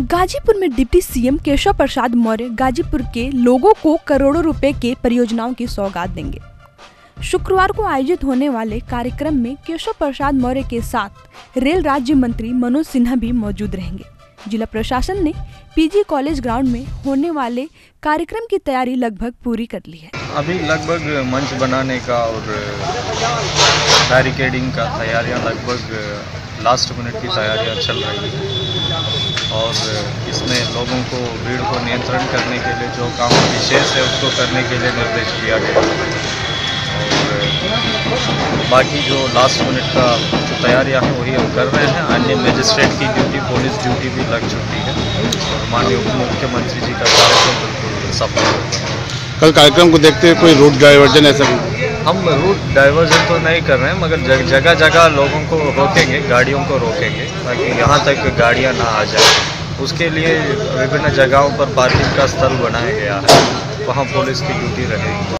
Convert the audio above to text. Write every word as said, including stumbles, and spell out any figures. गाजीपुर में deputy CM Keshav Prasad Maurya Ghazipur के लोगों को करोड़ों रुपए के परियोजनाओं की सौगात देंगे। शुक्रवार को आयोजित होने वाले कार्यक्रम में केशव प्रसाद मौर्य के साथ रेल राज्य मंत्री मनोज सिन्हा भी मौजूद रहेंगे। जिला प्रशासन ने पीजी कॉलेज ग्राउंड में होने वाले कार्यक्रम की तैयारी लगभग पूरी कर ली है। अभी लगभग मंच बनाने का और बैरिकेडिंग का तैयारियां लगभग लास्ट मिनट की तैयारियां चल रही है और इसमें लोगों को भीड़ को नियंत्रण करने के लिए जो काम विशेष है उसको करने के लिए निर्देश दिया गया और बाकी जो लास्ट मिनट का जो तैयारियाँ हैं वही हम कर रहे हैं। अन्य मजिस्ट्रेट की ड्यूटी, पुलिस ड्यूटी भी लग चुकी है और माननीय उप मुख्यमंत्री जी का कार्यक्रम बिल्कुल सफल है। कल कार्यक्रम को देखते हुए कोई रूट डाइवर्जन ऐसा? हम रूट डाइवर्जन तो नहीं कर रहे हैं मगर जग, जगह जगह लोगों को रोकेंगे, गाड़ियों को रोकेंगे ताकि यहाँ तक गाड़ियाँ ना आ जाए। उसके लिए विभिन्न जगहों पर पार्किंग का स्थल बनाया गया है, वहाँ पुलिस की ड्यूटी रहेगी।